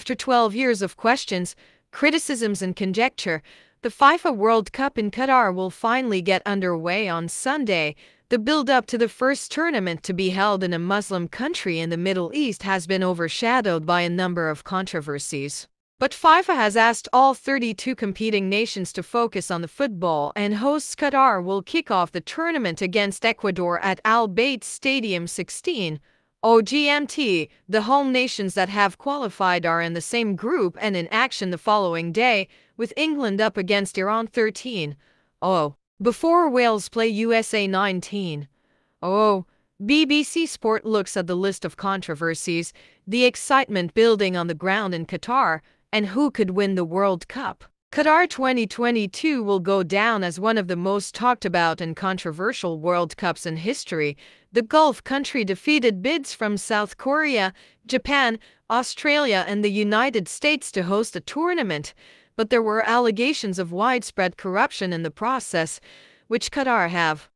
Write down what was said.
After 12 years of questions, criticisms and conjecture, the FIFA World Cup in Qatar will finally get underway on Sunday. The build-up to the first tournament to be held in a Muslim country in the Middle East has been overshadowed by a number of controversies. But FIFA has asked all 32 competing nations to focus on the football, and hosts Qatar will kick off the tournament against Ecuador at Al-Bayt Stadium 16:00 GMT. The home nations that have qualified are in the same group and in action the following day, with England up against Iran 13:00. Before Wales play USA 19:00, BBC Sport looks at the list of controversies, the excitement building on the ground in Qatar, and who could win the World Cup. Qatar 2022 will go down as one of the most talked about and controversial World Cups in history. The Gulf country defeated bids from South Korea, Japan, Australia, and the United States to host the tournament, but there were allegations of widespread corruption in the process, which Qatar have